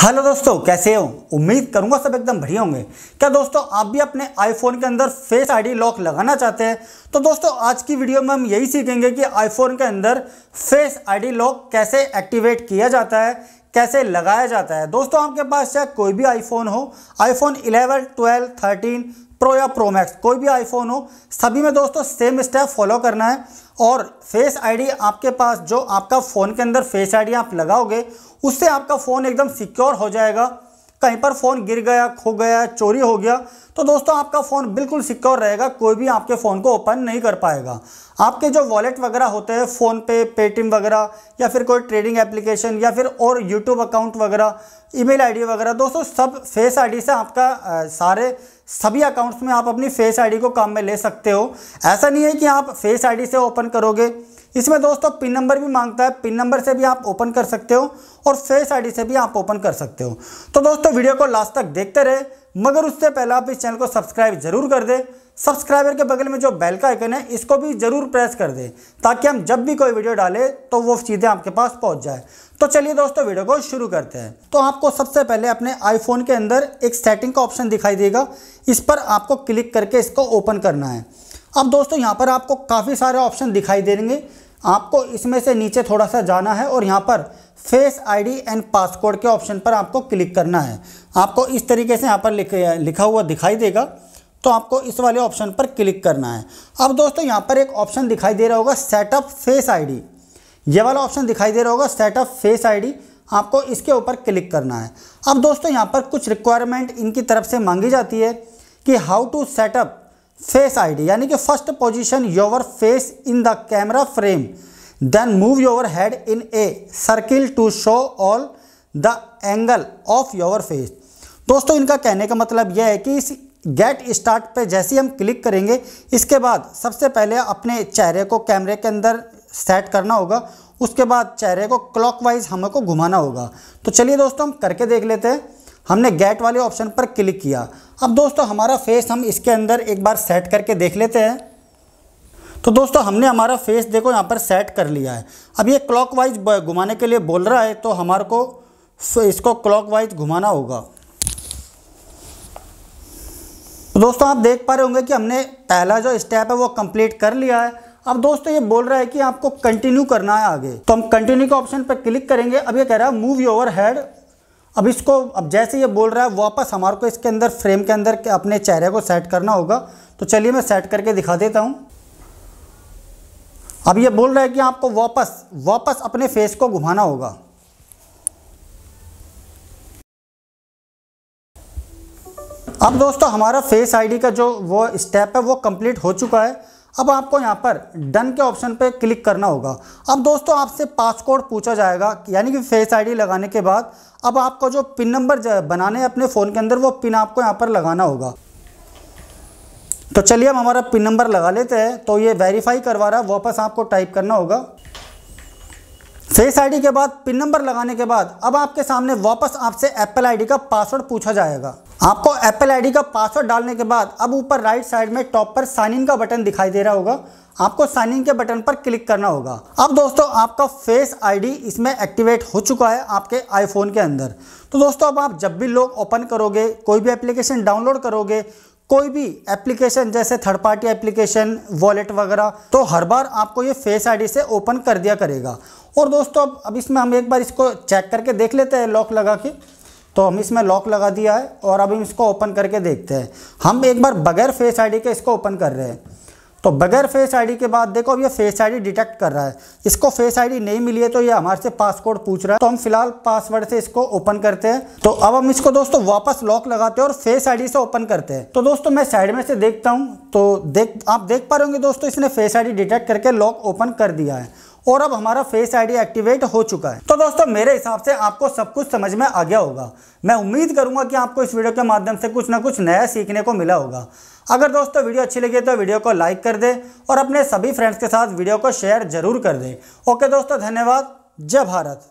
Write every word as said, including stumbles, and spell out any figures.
Hello दोस्तों, कैसे हो? उम्मीद करूंगा सब एकदम बढ़िया होंगे। क्या दोस्तों आप भी अपने आईफोन के अंदर फेस आईडी लॉक लगाना चाहते हैं? तो दोस्तों आज की वीडियो में हम यही सीखेंगे कि आईफोन के अंदर फेस आईडी लॉक कैसे एक्टिवेट किया जाता है, कैसे लगाया जाता है। दोस्तों आपके पास चाहे कोई भी आईफोन हो, iPhone eleven, twelve, thirteen pro या प्रो मैक्स, कोई भी आईफोन हो, सभी में दोस्तों सेम स्टेप फॉलो करना है। और फेस आईडी आपके पास, जो आपका फ़ोन के अंदर फेस आईडी आप लगाओगे, उससे आपका फ़ोन एकदम सिक्योर हो जाएगा। कहीं पर फ़ोन गिर गया, खो गया, चोरी हो गया तो दोस्तों आपका फ़ोन बिल्कुल सिक्योर रहेगा, कोई भी आपके फ़ोन को ओपन नहीं कर पाएगा। आपके जो वॉलेट वगैरह होते हैं, फ़ोनपे, पेटीएम वगैरह, या फिर कोई ट्रेडिंग एप्लीकेशन, या फिर और यूट्यूब अकाउंट वगैरह, ईमेल आईडी वगैरह, दोस्तों सब फेस आईडी से आपका आ, सारे सभी अकाउंट्स में आप अपनी फेस आईडी को काम में ले सकते हो। ऐसा नहीं है कि आप फेस आईडी से ओपन करोगे, इसमें दोस्तों पिन नंबर भी मांगता है, पिन नंबर से भी आप ओपन कर सकते हो और फेस आईडी से भी आप ओपन कर सकते हो। तो दोस्तों वीडियो को लास्ट तक देखते रहे, मगर उससे पहले आप इस चैनल को सब्सक्राइब जरूर कर दें। सब्सक्राइबर के बगल में जो बेल का आइकन है इसको भी ज़रूर प्रेस कर दें, ताकि हम जब भी कोई वीडियो डालें तो वो सीधे आपके पास पहुंच जाए। तो चलिए दोस्तों वीडियो को शुरू करते हैं। तो आपको सबसे पहले अपने आईफोन के अंदर एक सेटिंग का ऑप्शन दिखाई देगा, इस पर आपको क्लिक करके इसको ओपन करना है। अब दोस्तों यहाँ पर आपको काफ़ी सारे ऑप्शन दिखाई देंगे, आपको इसमें से नीचे थोड़ा सा जाना है और यहाँ पर फेस आईडी एंड पासकोड के ऑप्शन पर आपको क्लिक करना है। आपको इस तरीके से यहाँ पर लिख लिखा हुआ दिखाई देगा, तो आपको इस वाले ऑप्शन पर क्लिक करना है। अब दोस्तों यहाँ पर एक ऑप्शन दिखाई दे रहा होगा सेटअप फेस आईडी, ये वाला ऑप्शन दिखाई दे रहा होगा सेटअप फेस आईडी, आपको इसके ऊपर क्लिक करना है। अब दोस्तों यहाँ पर कुछ रिक्वायरमेंट इनकी तरफ से मांगी जाती है कि how to setup face ID, यानी कि first position your face in the camera frame, then move your head in a circle to show all the angle of your face. दोस्तों इनका कहने का मतलब यह है कि इस गेट स्टार्ट पे जैसे ही हम क्लिक करेंगे, इसके बाद सबसे पहले अपने चेहरे को कैमरे के अंदर सेट करना होगा, उसके बाद चेहरे को क्लॉकवाइज हमें को घुमाना होगा। तो चलिए दोस्तों हम करके देख लेते हैं। हमने गेट वाले ऑप्शन पर क्लिक किया। अब दोस्तों हमारा फेस हम इसके अंदर एक बार सेट करके देख लेते हैं। तो दोस्तों हमने हमारा फेस देखो यहाँ पर सेट कर लिया है। अब ये क्लॉकवाइज घुमाने के लिए बोल रहा है, तो हमारे को इसको क्लॉकवाइज घुमाना होगा। तो दोस्तों आप देख पा रहे होंगे कि हमने पहला जो स्टेप है वो कंप्लीट कर लिया है। अब दोस्तों ये बोल रहा है कि आपको कंटिन्यू करना है आगे, तो हम कंटिन्यू के ऑप्शन पर क्लिक करेंगे। अब ये कह रहा है मूव योर हेड। अब इसको अब जैसे ये बोल रहा है वापस हमारे को इसके अंदर फ्रेम के अंदर के अपने चेहरे को सेट करना होगा। तो चलिए मैं सेट करके दिखा देता हूँ। अब ये बोल रहा है कि आपको वापस वापस अपने फेस को घुमाना होगा। अब दोस्तों हमारा फेस आईडी का जो वो स्टेप है वो कंप्लीट हो चुका है। अब आपको यहाँ पर डन के ऑप्शन पे क्लिक करना होगा। अब दोस्तों आपसे पासकोड पूछा जाएगा, यानी कि फेस आईडी लगाने के बाद अब आपको जो पिन नंबर बनाने हैं अपने फ़ोन के अंदर, वो पिन आपको यहाँ पर लगाना होगा। तो चलिए हम हमारा पिन नंबर लगा लेते हैं। तो ये वेरीफाई करवा रहा है, वापस आपको टाइप करना होगा। फेस आईडी के बाद पिन नंबर लगाने के बाद अब आपके सामने वापस आपसे एप्पल आईडी का पासवर्ड पूछा जाएगा। आपको एप्पल आईडी का पासवर्ड डालने के बाद अब ऊपर राइट साइड में टॉप पर साइन इन का बटन दिखाई दे रहा होगा, आपको साइन इन के बटन पर क्लिक करना होगा। अब दोस्तों आपका फेस आईडी इसमें एक्टिवेट हो चुका है आपके आईफोन के अंदर। तो दोस्तों अब आप जब भी लोग ओपन करोगे, कोई भी एप्लीकेशन डाउनलोड करोगे, कोई भी एप्लीकेशन जैसे थर्ड पार्टी एप्लीकेशन, वॉलेट वगैरह, तो हर बार आपको ये फेस आईडी से ओपन कर दिया करेगा। और दोस्तों अब अब इसमें हम एक बार इसको चेक करके देख लेते हैं लॉक लगा के। तो हम इसमें लॉक लगा दिया है और अब हम इसको ओपन करके देखते हैं। हम एक बार बगैर फेस आईडी के इसको ओपन कर रहे हैं। तो बगैर फेस आईडी के बाद देखो अब ये फेस आईडी डिटेक्ट कर रहा है, इसको फेस आईडी नहीं मिली है तो ये हमारे से पासकोड पूछ रहा है। तो हम फिलहाल पासवर्ड से इसको ओपन करते हैं। तो अब हम इसको दोस्तों वापस लॉक लगाते हैं और फेस आईडी से ओपन करते हैं। तो दोस्तों मैं साइड में से देखता हूँ, तो देख आप देख पा रहे होंगे दोस्तों इसने फेस आईडी डिटेक्ट करके लॉक ओपन कर दिया है और अब हमारा फेस आईडी एक्टिवेट हो चुका है। तो दोस्तों मेरे हिसाब से आपको सब कुछ समझ में आ गया होगा। मैं उम्मीद करूंगा कि आपको इस वीडियो के माध्यम से कुछ ना कुछ नया सीखने को मिला होगा। अगर दोस्तों वीडियो अच्छी लगी तो वीडियो को लाइक कर दें और अपने सभी फ्रेंड्स के साथ वीडियो को शेयर जरूर कर दें। ओके दोस्तों, धन्यवाद। जय भारत।